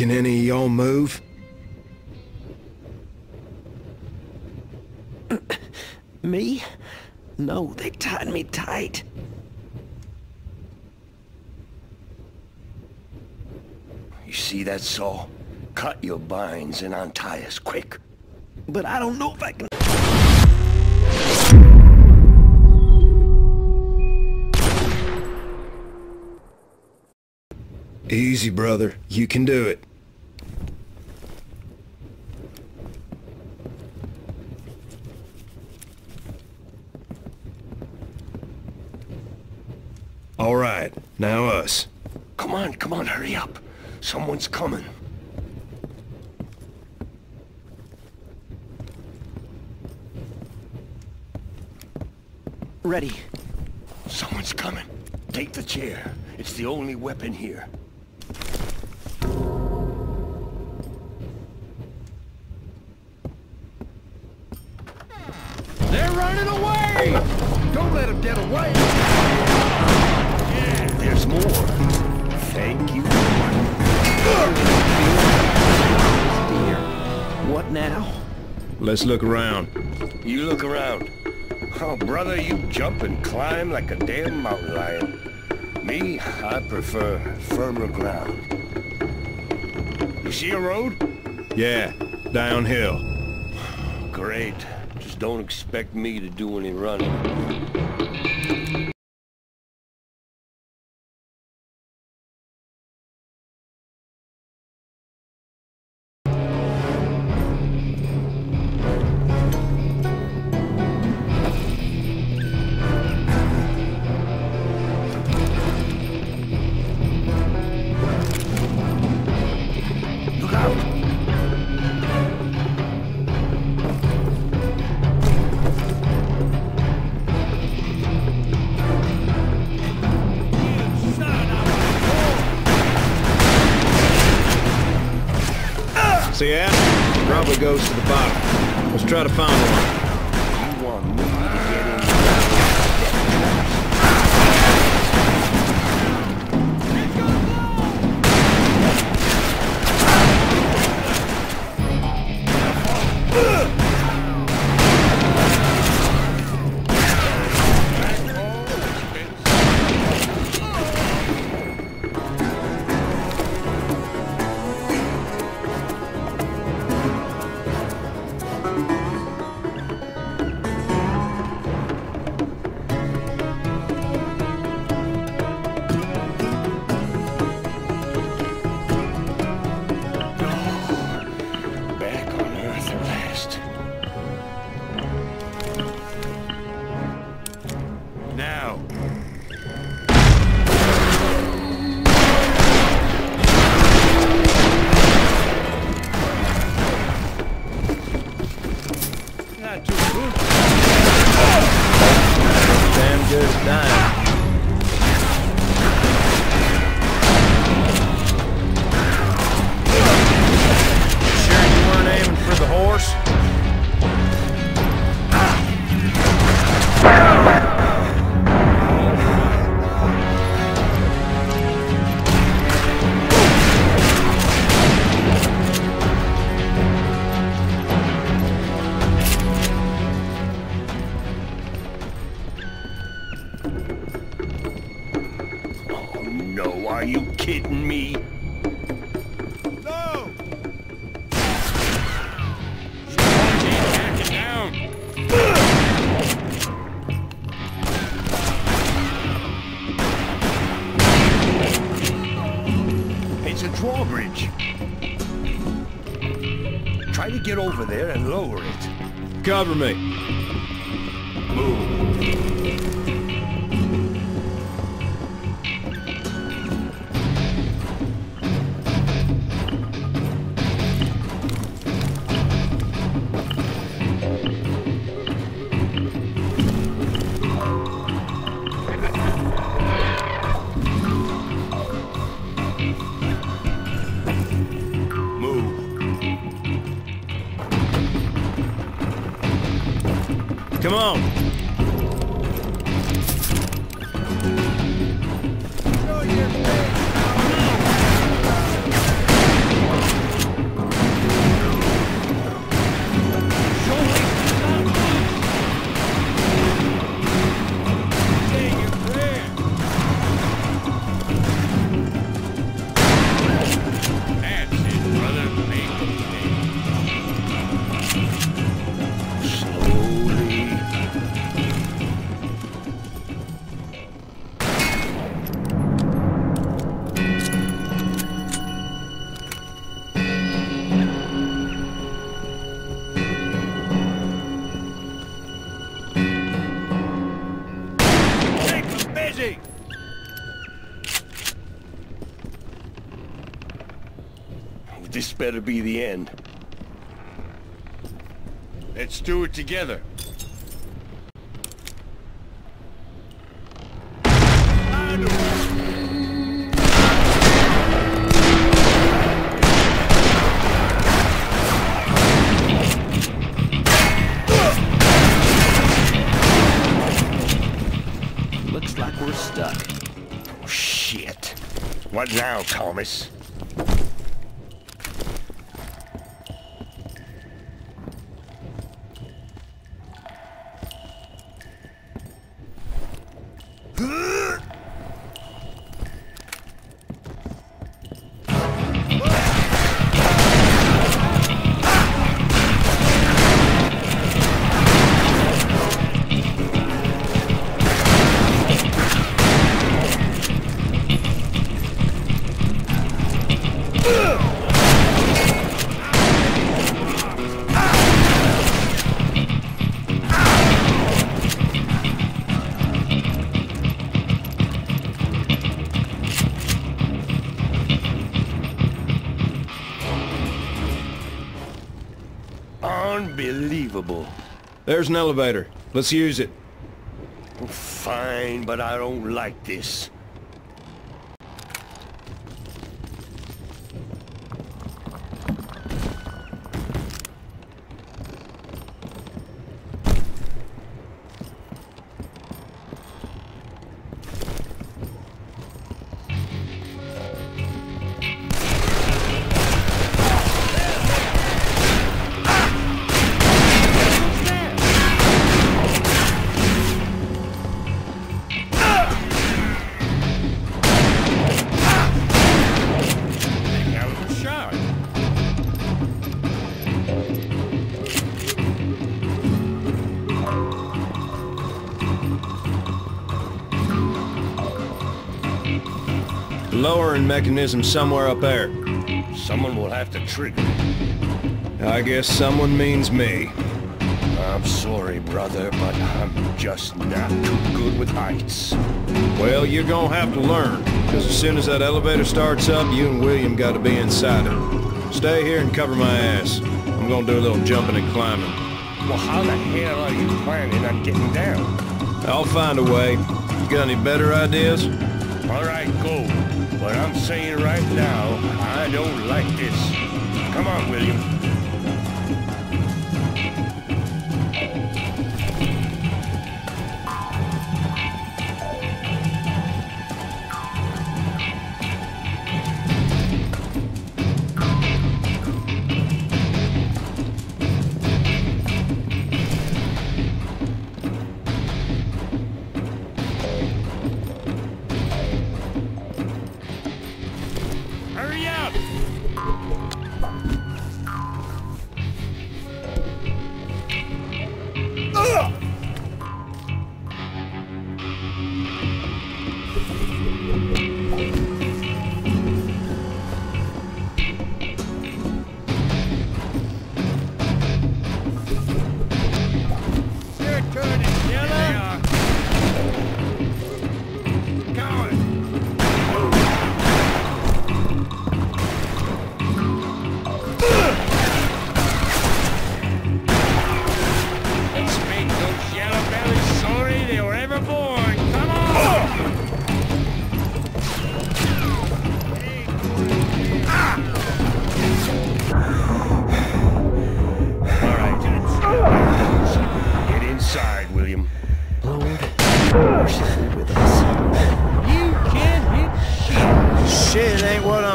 Can any of y'all move? Me? No, they tied me tight. You see that saw? Cut your binds and untie us quick. But I don't know if I can... Easy, brother. You can do it. All right, now us. Come on, come on, hurry up. Someone's coming. Ready. Someone's coming. Take the chair. It's the only weapon here. They're running away! Don't let them get away! Yeah, there's more. Thank you. What now? Let's look around. You look around. Oh, brother, you jump and climb like a damn mountain lion. Me, I prefer firmer ground. You see a road? Yeah, downhill. Great. Just don't expect me to do any running. See that? It probably goes to the bottom. Let's try to find one. You want me to get in Get over there and lower it. Cover me. Come on! Show your face! This better be the end. Let's do it together. Looks like we're stuck. Oh, shit. What now, Thomas? Unbelievable. There's an elevator. Let's use it. Fine, but I don't like this. Lowering mechanism somewhere up there. Someone will have to trigger. I guess someone means me. I'm sorry, brother, but I'm just not too good with heights. Well, you're gonna have to learn, because as soon as that elevator starts up, you and William gotta be inside it. Stay here and cover my ass. I'm gonna do a little jumping and climbing. Well, how the hell are you planning on getting down? I'll find a way. You got any better ideas? All right, go. But I'm saying right now, I don't like this. Come on, William.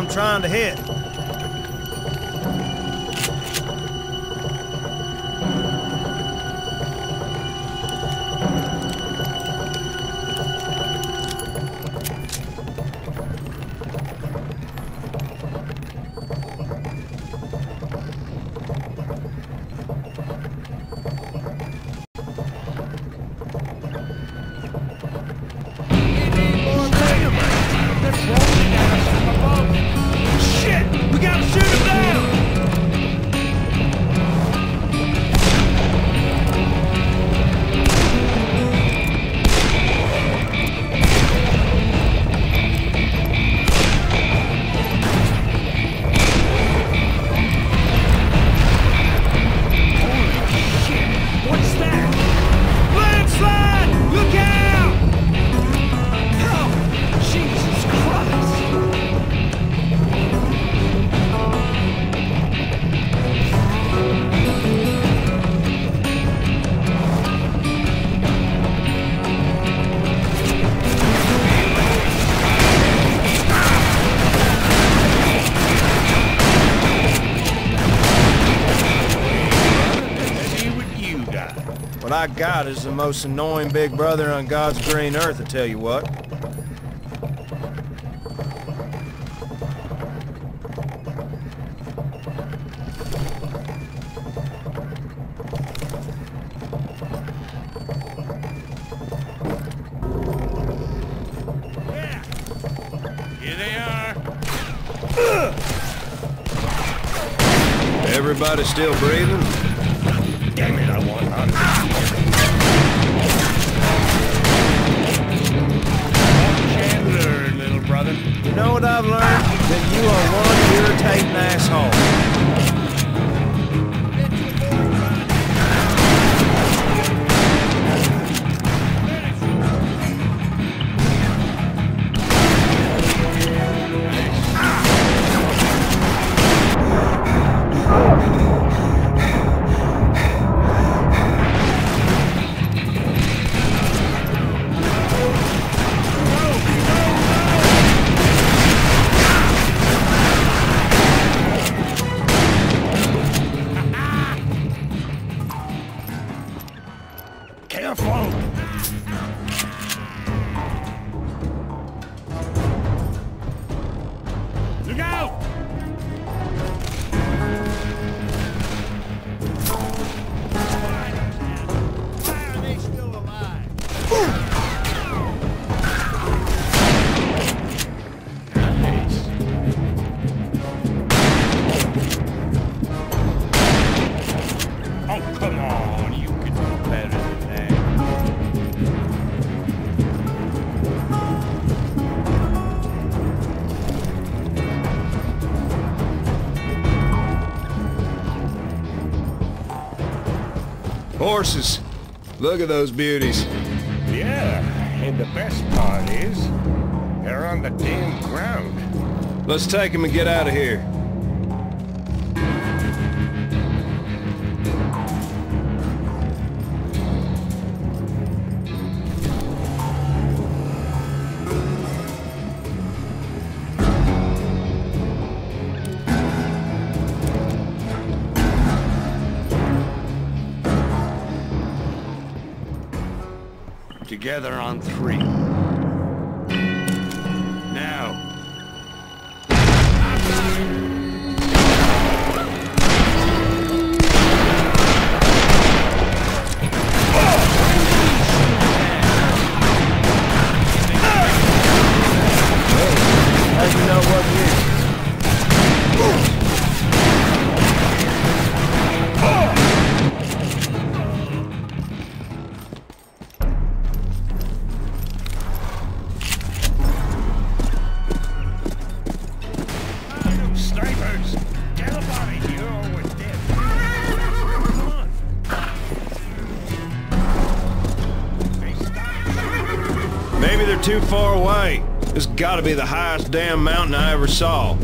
Trying to hit. Shit! My God is the most annoying big brother on God's green earth, I tell you what. Yeah. Here they are. Everybody still breathing? Damn it, I want on. Chandler, little brother. You know what I've learned? That you are one irritating asshole. Horses. Look at those beauties. Yeah, and the best part is, they're on the damn ground. Let's take them and get out of here. Together on three. Now. Well, you know what it is. Too far away. This gotta be the highest damn mountain I ever saw.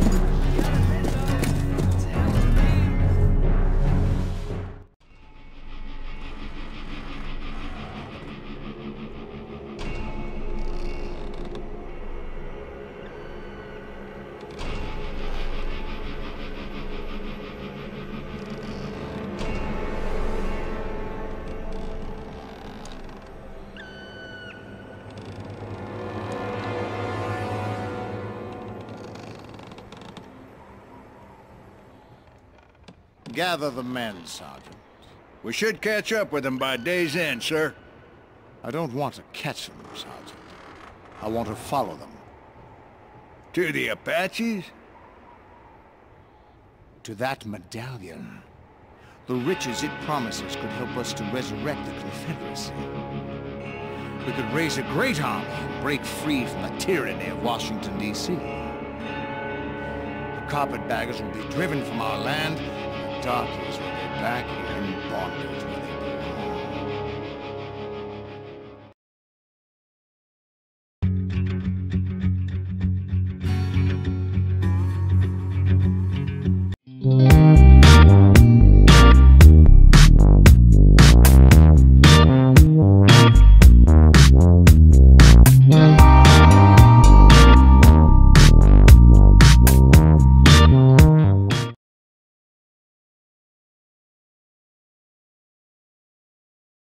Gather the men, Sergeant. We should catch up with them by day's end, sir. I don't want to catch them, Sergeant. I want to follow them. To the Apaches? To that medallion. The riches it promises could help us to resurrect the Confederacy. We could raise a great army and break free from the tyranny of Washington, D.C. The carpetbaggers will be driven from our land. Darkies will be back here in bondage.